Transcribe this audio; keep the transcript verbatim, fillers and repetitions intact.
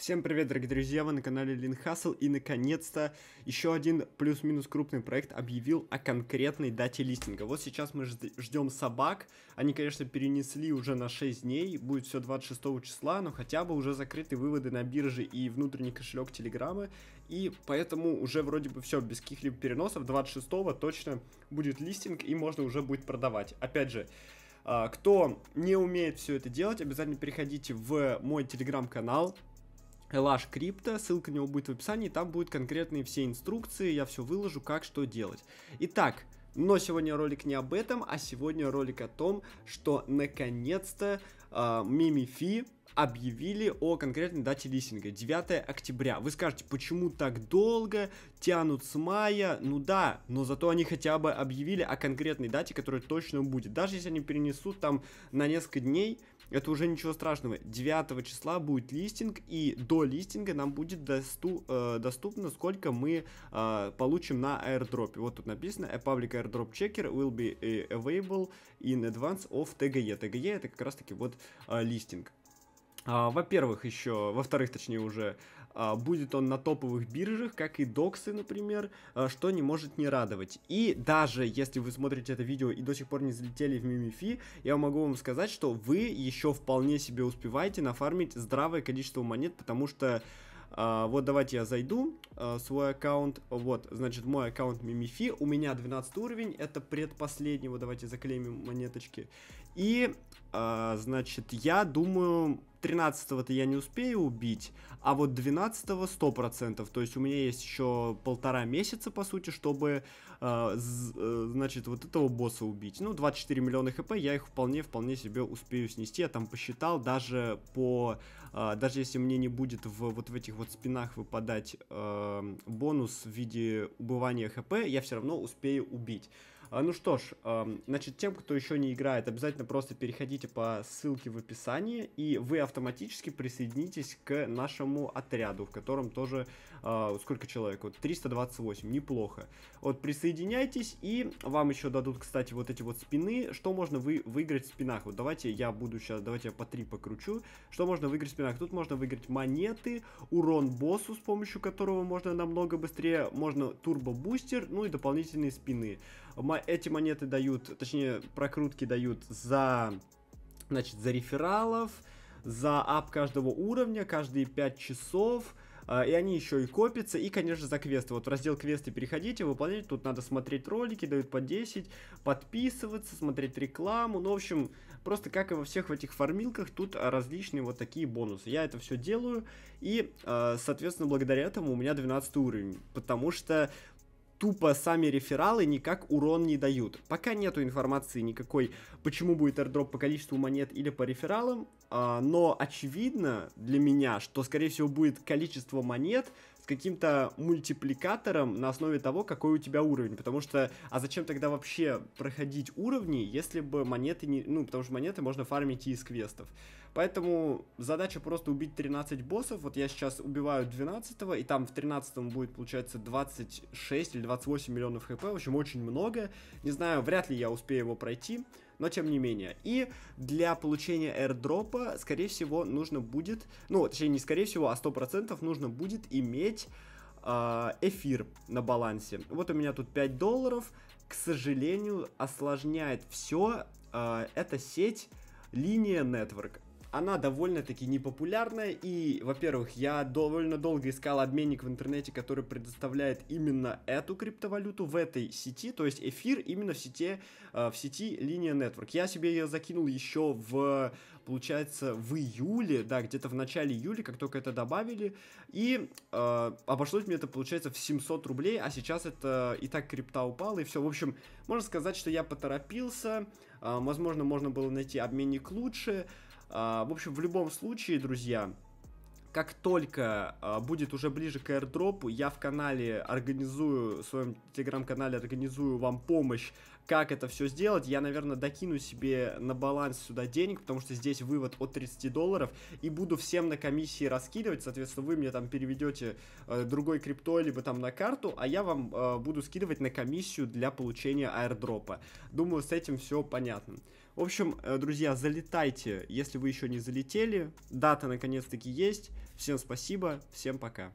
Всем привет, дорогие друзья, вы на канале LinHustle, и наконец-то еще один плюс-минус крупный проект объявил о конкретной дате листинга. Вот сейчас мы ждем собак, они, конечно, перенесли уже на шесть дней, будет все двадцать шестого числа, но хотя бы уже закрыты выводы на бирже и внутренний кошелек Телеграмы, и поэтому уже вроде бы все, без каких-либо переносов, двадцать шестого точно будет листинг и можно уже будет продавать. Опять же, кто не умеет все это делать, обязательно переходите в мой Телеграм-канал, эл эйч Crypto, ссылка на него будет в описании, там будут конкретные все инструкции, я все выложу, как что делать. Итак, но сегодня ролик не об этом, а сегодня ролик о том, что наконец-то э, MemeFi объявили о конкретной дате листинга, девятое октября. Вы скажете, почему так долго, тянут с мая, ну да, но зато они хотя бы объявили о конкретной дате, которая точно будет. Даже если они перенесут там на несколько дней, это уже ничего страшного. девятого числа будет листинг, и до листинга нам будет досту, э, доступно, сколько мы э, получим на аирдропе. Вот тут написано, a public airdrop checker will be available in advance of ти джи и. ти джи и это как раз таки вот э, листинг. А, во-первых, еще, во-вторых, точнее уже, а, будет он на топовых биржах, как и доксы, например, а, что не может не радовать. И даже если вы смотрите это видео и до сих пор не залетели в MemeFi, я могу вам сказать, что вы еще вполне себе успеваете нафармить здравое количество монет, потому что... Uh, вот давайте я зайду, uh, свой аккаунт, вот, значит, мой аккаунт MemeFi, у меня двенадцатый уровень, это предпоследний, вот давайте заклеймим монеточки, и, uh, значит, я думаю, тринадцатого-то я не успею убить, а вот двенадцатого сто процентов, то есть у меня есть еще полтора месяца, по сути, чтобы, uh, значит, вот этого босса убить, ну, двадцать четыре миллиона хп, я их вполне-вполне себе успею снести, я там посчитал, даже по, uh, даже если мне не будет в, вот в этих вот спинах выпадать э, бонус в виде убывания хп, я все равно успею убить. А, ну что ж, э, значит, тем, кто еще не играет, обязательно просто переходите по ссылке в описании, и вы автоматически присоединитесь к нашему отряду, в котором тоже, э, сколько человек, вот триста двадцать восемь, неплохо. Вот присоединяйтесь, и вам еще дадут, кстати, вот эти вот спины, что можно вы, выиграть в спинах. Вот давайте я буду сейчас, давайте я по три покручу, что можно выиграть в спинах. Тут можно выиграть монеты, урон боссу, с помощью которого можно намного быстрее, можно турбо-бустер, ну и дополнительные спины. Эти монеты дают, точнее, прокрутки дают за, значит, за рефералов, за ап каждого уровня, каждые пять часов, и они еще и копятся, и, конечно, за квесты. Вот в раздел квесты переходите, выполнять, тут надо смотреть ролики, дают по десять, подписываться, смотреть рекламу, ну, в общем, просто как и во всех в этих фармилках, тут различные вот такие бонусы. Я это все делаю, и, соответственно, благодаря этому у меня двенадцатый уровень, потому что... Тупо сами рефералы никак урон не дают. Пока нету информации никакой, почему будет airdrop по количеству монет или по рефералам, а, но очевидно для меня, что скорее всего будет количество монет с каким-то мультипликатором на основе того, какой у тебя уровень. Потому что, а зачем тогда вообще проходить уровни, если бы монеты не... Ну, потому что монеты можно фармить и из квестов. Поэтому задача просто убить тринадцать боссов. Вот я сейчас убиваю двенадцатого, и там в тринадцатом будет, получается, двадцать шесть или двадцать восемь миллионов хп. В общем, очень много. Не знаю, вряд ли я успею его пройти, но тем не менее. И для получения аирдропа, скорее всего, нужно будет... Ну, точнее, не скорее всего, а сто процентов нужно будет иметь эфир на балансе. Вот у меня тут пять долларов. К сожалению, осложняет все э, эта сеть Linea Network. Она довольно-таки непопулярная, и, во-первых, я довольно долго искал обменник в интернете, который предоставляет именно эту криптовалюту в этой сети, то есть эфир именно в сети, в сети Linea Network. Я себе ее закинул еще в, получается, в июле, да, где-то в начале июля, как только это добавили, и э, обошлось мне это, получается, в семьсот рублей, а сейчас это и так крипта упала, и все. В общем, можно сказать, что я поторопился, э, возможно, можно было найти обменник лучше. Uh, в общем, в любом случае, друзья, как только uh, будет уже ближе к аирдропу, я в канале организую, в своем телеграм-канале организую вам помощь, как это все сделать. Я, наверное, докину себе на баланс сюда денег, потому что здесь вывод от тридцати долларов, и буду всем на комиссии раскидывать, соответственно, вы мне там переведете э, другой крипто, либо там на карту, а я вам э, буду скидывать на комиссию для получения аирдропа. Думаю, с этим все понятно. В общем, друзья, залетайте, если вы еще не залетели. Дата наконец-таки есть. Всем спасибо, всем пока.